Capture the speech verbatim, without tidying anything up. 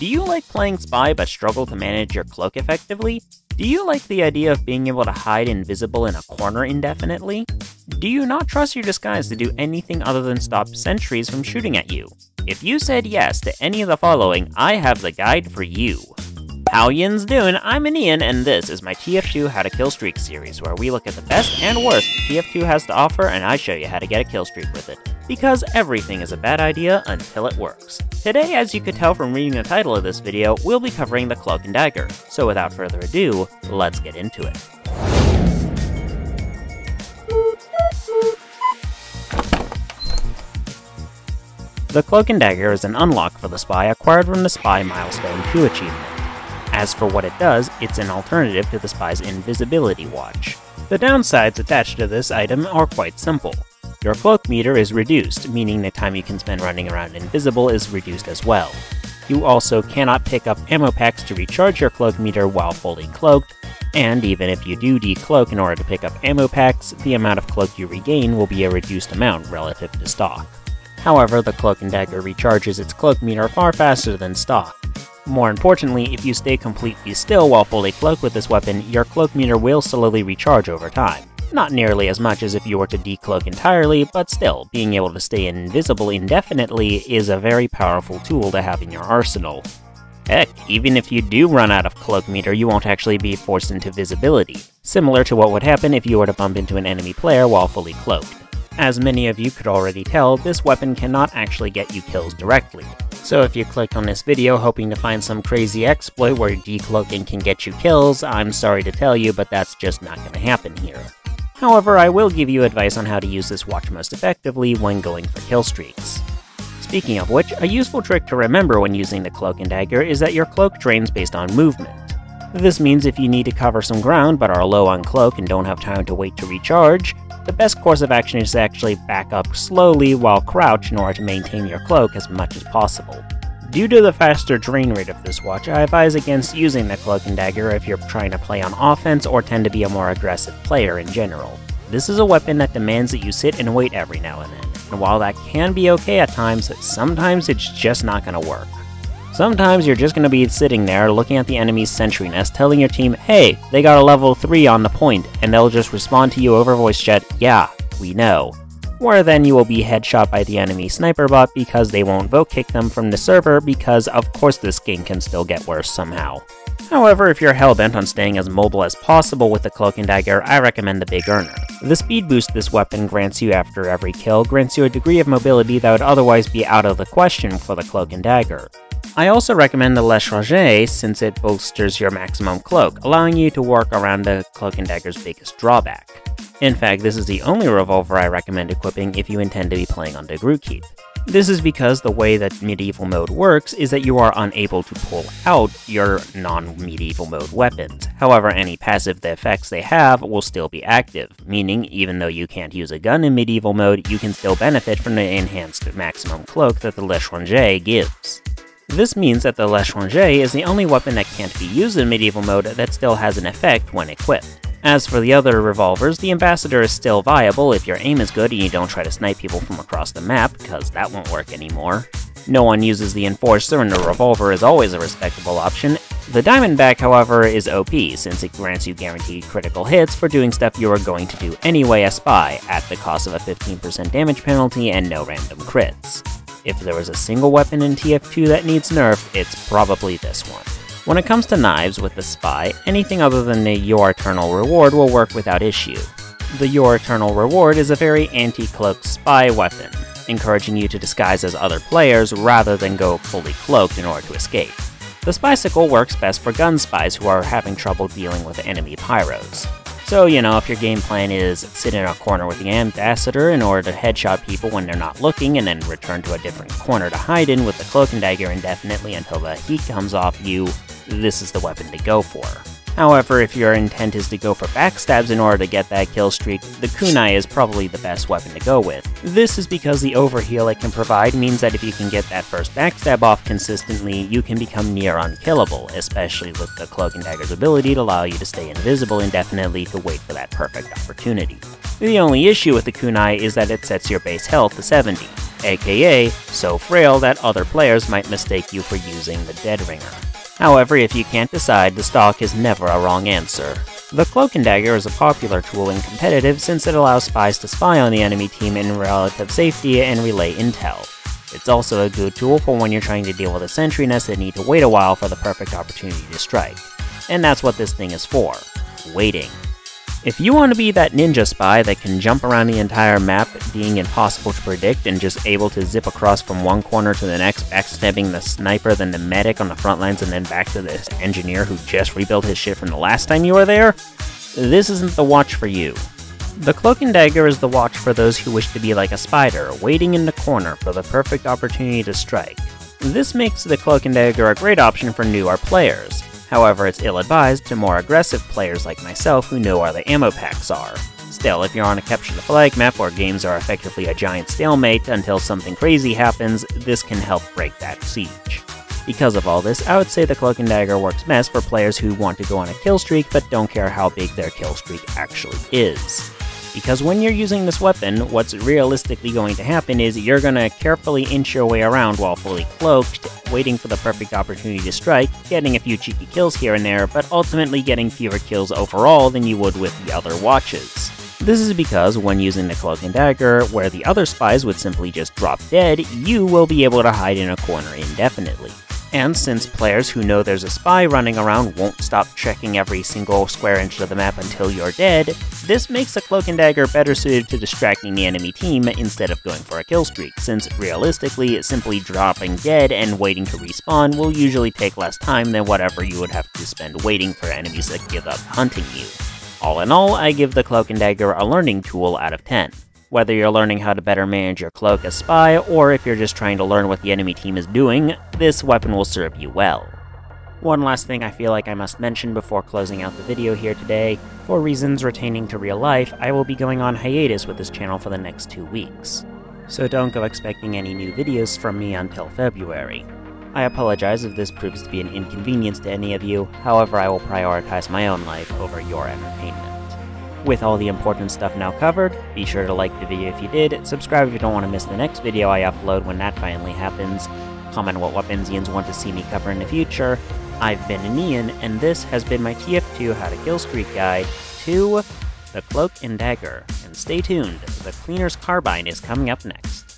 Do you like playing Spy but struggle to manage your cloak effectively? Do you like the idea of being able to hide invisible in a corner indefinitely? Do you not trust your disguise to do anything other than stop sentries from shooting at you? If you said yes to any of the following, I have the guide for you. How yin's doing? I'm An Ian, and this is my T F two How to Kill Streak series, where we look at the best and worst T F two has to offer, and I show you how to get a kill streak with it. Because everything is a bad idea until it works. Today, as you could tell from reading the title of this video, we'll be covering the Cloak and Dagger. So without further ado, let's get into it. The Cloak and Dagger is an unlock for the Spy acquired from the Spy Milestone two achievement. As for what it does, it's an alternative to the Spy's invisibility watch. The downsides attached to this item are quite simple. Your cloak meter is reduced, meaning the time you can spend running around invisible is reduced as well. You also cannot pick up ammo packs to recharge your cloak meter while fully cloaked, and even if you do decloak in order to pick up ammo packs, the amount of cloak you regain will be a reduced amount relative to stock. However, the Cloak and Dagger recharges its cloak meter far faster than stock. More importantly, if you stay completely still while fully cloaked with this weapon, your cloak meter will slowly recharge over time. Not nearly as much as if you were to decloak entirely, but still, being able to stay invisible indefinitely is a very powerful tool to have in your arsenal. Heck, even if you do run out of cloak meter, you won't actually be forced into visibility, similar to what would happen if you were to bump into an enemy player while fully cloaked. As many of you could already tell, this weapon cannot actually get you kills directly. So if you clicked on this video hoping to find some crazy exploit where decloaking can get you kills, I'm sorry to tell you, but that's just not gonna happen here. However, I will give you advice on how to use this watch most effectively when going for kill streaks. Speaking of which, a useful trick to remember when using the Cloak and Dagger is that your cloak drains based on movement. This means if you need to cover some ground but are low on cloak and don't have time to wait to recharge, the best course of action is to actually back up slowly while crouched in order to maintain your cloak as much as possible. Due to the faster drain rate of this watch, I advise against using the Cloak and Dagger if you're trying to play on offense or tend to be a more aggressive player in general. This is a weapon that demands that you sit and wait every now and then, and while that can be okay at times, sometimes it's just not going to work. Sometimes you're just going to be sitting there looking at the enemy's sentry nest telling your team, hey, they got a level three on the point, and they'll just respond to you over voice chat, yeah, we know. Where then you will be headshot by the enemy sniper bot because they won't vote kick them from the server because of course this game can still get worse somehow. However, if you're hellbent on staying as mobile as possible with the Cloak and Dagger, I recommend the Big Earner. The speed boost this weapon grants you after every kill grants you a degree of mobility that would otherwise be out of the question for the Cloak and Dagger. I also recommend the Le Changer since it bolsters your maximum cloak, allowing you to work around the Cloak and Dagger's biggest drawback. In fact, this is the only revolver I recommend equipping if you intend to be playing on De Groot Keep. This is because the way that medieval mode works is that you are unable to pull out your non-medieval mode weapons. However, any passive effects they have will still be active, meaning even though you can't use a gun in medieval mode, you can still benefit from the enhanced maximum cloak that the Le Changer gives. This means that the Le Changer is the only weapon that can't be used in medieval mode that still has an effect when equipped. As for the other revolvers, the Ambassador is still viable if your aim is good and you don't try to snipe people from across the map, because that won't work anymore. No one uses the Enforcer and the revolver is always a respectable option. The Diamondback, however, is O P since it grants you guaranteed critical hits for doing stuff you are going to do anyway as Spy, at the cost of a fifteen percent damage penalty and no random crits. If there was a single weapon in T F two that needs nerf, it's probably this one. When it comes to knives with the Spy, anything other than the Your Eternal Reward will work without issue. The Your Eternal Reward is a very anti-cloaked Spy weapon, encouraging you to disguise as other players rather than go fully cloaked in order to escape. The Spy-cicle works best for gun spies who are having trouble dealing with enemy pyros. So, you know, if your game plan is sit in a corner with the Ambassador in order to headshot people when they're not looking and then return to a different corner to hide in with the Cloak and Dagger indefinitely until the heat comes off you, this is the weapon to go for. However, if your intent is to go for backstabs in order to get that kill streak, the kunai is probably the best weapon to go with. This is because the overheal it can provide means that if you can get that first backstab off consistently, you can become near unkillable, especially with the Cloak and Dagger's ability to allow you to stay invisible indefinitely to wait for that perfect opportunity. The only issue with the kunai is that it sets your base health to seventy. aka so frail that other players might mistake you for using the Dead Ringer. However, if you can't decide, the stock is never a wrong answer. The Cloak and Dagger is a popular tool in competitive since it allows spies to spy on the enemy team in relative safety and relay intel. It's also a good tool for when you're trying to deal with a sentry nest that need to wait a while for the perfect opportunity to strike. And that's what this thing is for. Waiting. If you want to be that ninja spy that can jump around the entire map, being impossible to predict and just able to zip across from one corner to the next, backstabbing the sniper, then the medic on the front lines, and then back to the engineer who just rebuilt his shit from the last time you were there, this isn't the watch for you. The Cloak and Dagger is the watch for those who wish to be like a spider, waiting in the corner for the perfect opportunity to strike. This makes the Cloak and Dagger a great option for newer players. However, it's ill-advised to more aggressive players like myself who know where the ammo packs are. Still, if you're on a Capture the Flag map where games are effectively a giant stalemate until something crazy happens, this can help break that siege. Because of all this, I would say the Cloak and Dagger works best for players who want to go on a kill streak but don't care how big their kill streak actually is. Because when you're using this weapon, what's realistically going to happen is you're going to carefully inch your way around while fully cloaked, waiting for the perfect opportunity to strike, getting a few cheeky kills here and there, but ultimately getting fewer kills overall than you would with the other watches. This is because when using the Cloak and Dagger, where the other spies would simply just drop dead, you will be able to hide in a corner indefinitely. And since players who know there's a spy running around won't stop checking every single square inch of the map until you're dead, this makes the Cloak and Dagger better suited to distracting the enemy team instead of going for a kill streak, since realistically, simply dropping dead and waiting to respawn will usually take less time than whatever you would have to spend waiting for enemies that give up hunting you. All in all, I give the Cloak and Dagger a learning tool out of ten. Whether you're learning how to better manage your cloak as spy, or if you're just trying to learn what the enemy team is doing, this weapon will serve you well. One last thing I feel like I must mention before closing out the video here today. For reasons pertaining to real life, I will be going on hiatus with this channel for the next two weeks. So don't go expecting any new videos from me until February. I apologize if this proves to be an inconvenience to any of you, however I will prioritize my own life over your entertainment. With all the important stuff now covered, be sure to like the video if you did, subscribe if you don't want to miss the next video I upload when that finally happens, comment what weapons Ians want to see me cover in the future. I've been An Ian, and this has been my T F two How to Kill Streak Guide to the Cloak and Dagger, and stay tuned, the Cleaner's Carbine is coming up next.